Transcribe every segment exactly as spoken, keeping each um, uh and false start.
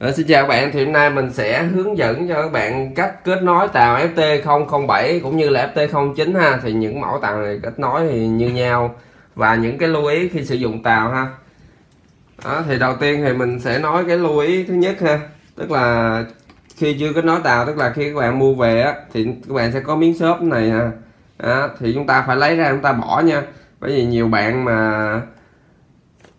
Rồi, xin chào các bạn, thì hôm nay mình sẽ hướng dẫn cho các bạn cách kết nối tàu F T không không bảy cũng như là F T không chín ha. Thì những mẫu tàu này kết nối thì như nhau và những cái lưu ý khi sử dụng tàu ha. Đó, thì đầu tiên thì mình sẽ nói cái lưu ý thứ nhất ha, tức là khi chưa kết nối tàu, tức là khi các bạn mua về á, thì các bạn sẽ có miếng xốp này ha. Đó, thì chúng ta phải lấy ra chúng ta bỏ nha, bởi vì nhiều bạn mà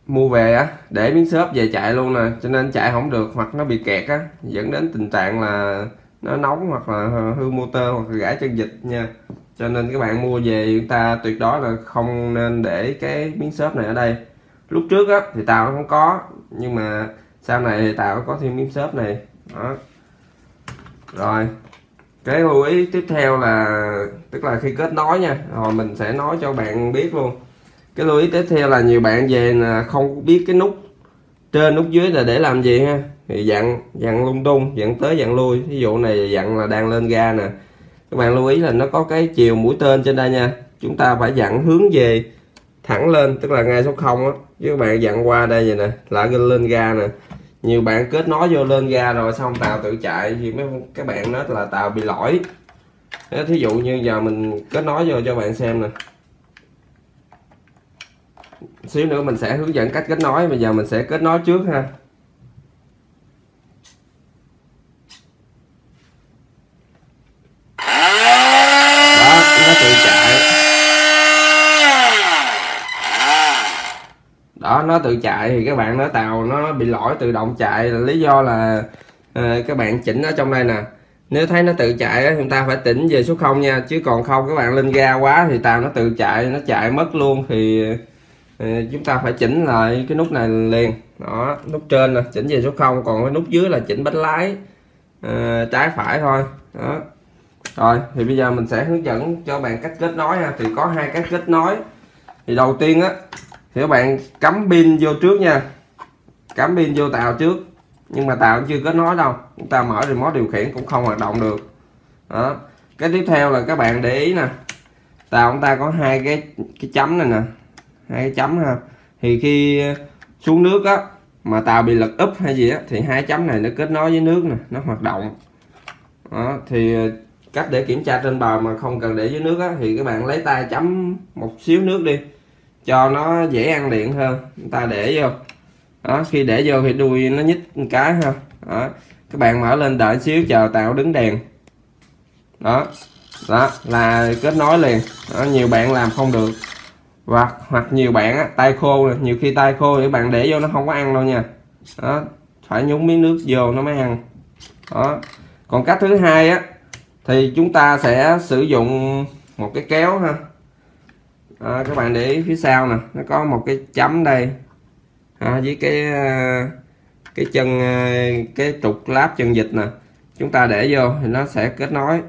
mua về á để miếng xốp về chạy luôn nè, cho nên chạy không được hoặc nó bị kẹt á, dẫn đến tình trạng là nó nóng hoặc là hư motor hoặc là gãy chân vịt nha. Cho nên các bạn mua về chúng ta tuyệt đối là không nên để cái miếng xốp này ở đây. Lúc trước á thì tàu nó không có, nhưng mà sau này thì tàu có thêm miếng xốp này. Đó. Rồi cái lưu ý tiếp theo là tức là khi kết nối nha, rồi mình sẽ nói cho bạn biết luôn. Cái lưu ý tiếp theo là nhiều bạn về là không biết cái nút trên nút dưới là để làm gì ha, thì dặn dặn lung tung, dặn tới dặn lui. Ví dụ này dặn là đang lên ga nè, các bạn lưu ý là nó có cái chiều mũi tên trên đây nha, chúng ta phải dặn hướng về thẳng lên, tức là ngay số không á, chứ các bạn dặn qua đây vậy nè là lên ga nè. Nhiều bạn kết nối vô lên ga rồi xong tàu tự chạy thì mấy các bạn nói là tàu bị lỗi. Thí dụ như giờ mình kết nối vô cho bạn xem nè, xíu nữa mình sẽ hướng dẫn cách kết nối. Bây giờ mình sẽ kết nối trước ha. Đó, nó tự chạy. Đó, nó tự chạy thì các bạn nói tàu nó bị lỗi tự động chạy, là lý do là à, các bạn chỉnh ở trong đây nè. Nếu thấy nó tự chạy chúng ta phải chỉnh về số không nha, chứ còn không các bạn lên ga quá thì tàu nó tự chạy, nó chạy mất luôn thì chúng ta phải chỉnh lại cái nút này liền. Đó, nút trên là chỉnh về số không, còn cái nút dưới là chỉnh bánh lái à, trái phải thôi. Đó. Rồi thì bây giờ mình sẽ hướng dẫn cho bạn cách kết nối ha. Thì có hai cách kết nối. Thì đầu tiên á thì các bạn cắm pin vô trước nha, cắm pin vô tàu trước, nhưng mà tàu chưa kết nối đâu, chúng ta mở remote điều khiển cũng không hoạt động được. Đó. Cái tiếp theo là các bạn để ý nè, tàu chúng ta có hai cái cái chấm này nè, hai cái chấm ha, thì khi xuống nước á mà tàu bị lật úp hay gì á thì hai chấm này nó kết nối với nước nè, nó hoạt động. Đó, thì cách để kiểm tra trên bờ mà không cần để dưới nước á thì các bạn lấy tay chấm một xíu nước đi cho nó dễ ăn điện hơn, chúng ta để vô. Đó, khi để vô thì đuôi nó nhích một cái ha. Đó, các bạn mở lên đợi xíu chờ tàu đứng đèn. Đó, đó là kết nối liền. Đó, nhiều bạn làm không được. Hoặc, hoặc nhiều bạn á, tay khô, nhiều khi tay khô thì bạn để vô nó không có ăn đâu nha. Đó, phải nhúng miếng nước vô nó mới ăn. Đó. Còn cách thứ hai á thì chúng ta sẽ sử dụng một cái kéo ha. Đó, các bạn để ý phía sau nè, nó có một cái chấm đây à, với cái cái chân cái trục láp chân vịt nè, chúng ta để vô thì nó sẽ kết nối.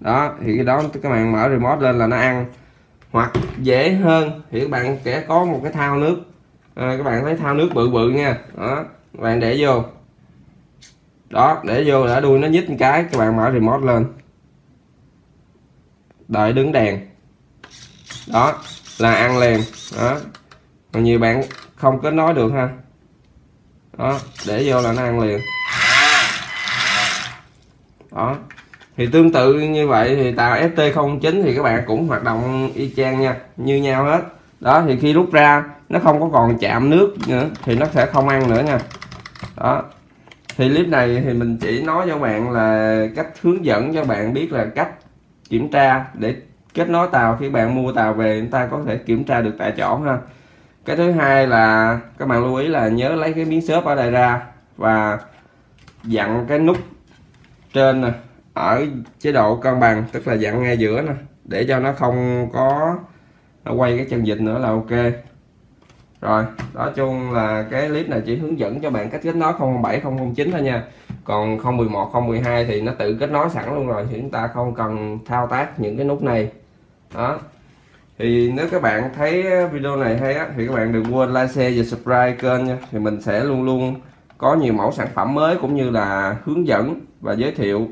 Đó, thì cái đó các bạn mở remote lên là nó ăn. Hoặc dễ hơn thì các bạn sẽ có một cái thao nước à, các bạn thấy thao nước bự bự nha. Đó, các bạn để vô. Đó, để vô đã đuôi nó nhích một cái, các bạn mở remote lên đợi đứng đèn. Đó là ăn liền. Đó, còn nhiều bạn không kết nối được ha. Đó, để vô là nó ăn liền. Đó, thì tương tự như vậy thì tàu F T không chín thì các bạn cũng hoạt động y chang nha, như nhau hết. Đó, thì khi rút ra nó không có còn chạm nước nữa thì nó sẽ không ăn nữa nha. Đó, thì clip này thì mình chỉ nói cho bạn là cách hướng dẫn cho bạn biết là cách kiểm tra để kết nối tàu. Khi bạn mua tàu về chúng ta có thể kiểm tra được tại chỗ ha. Cái thứ hai là các bạn lưu ý là nhớ lấy cái miếng xốp ở đây ra và dặn cái nút trên nè ở chế độ cân bằng, tức là dặn ngay giữa nè, để cho nó không có nó quay cái chân vịt nữa là ok. Rồi, đó chung là cái clip này chỉ hướng dẫn cho bạn cách kết nối không không bảy không không chín thôi nha. Còn không mười một không mười hai thì nó tự kết nối sẵn luôn rồi, thì chúng ta không cần thao tác những cái nút này. Đó. Thì nếu các bạn thấy video này hay á thì các bạn đừng quên like, share và subscribe kênh nha. Thì mình sẽ luôn luôn có nhiều mẫu sản phẩm mới cũng như là hướng dẫn và giới thiệu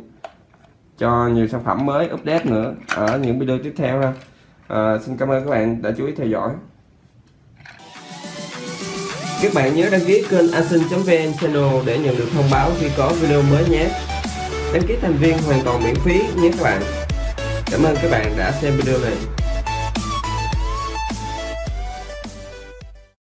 cho nhiều sản phẩm mới update nữa ở những video tiếp theo ha. À, xin cảm ơn các bạn đã chú ý theo dõi. Các bạn nhớ đăng ký kênh Asun chấm vn channel để nhận được thông báo khi có video mới nhé. Đăng ký thành viên hoàn toàn miễn phí nhé các bạn. Cảm ơn các bạn đã xem video này.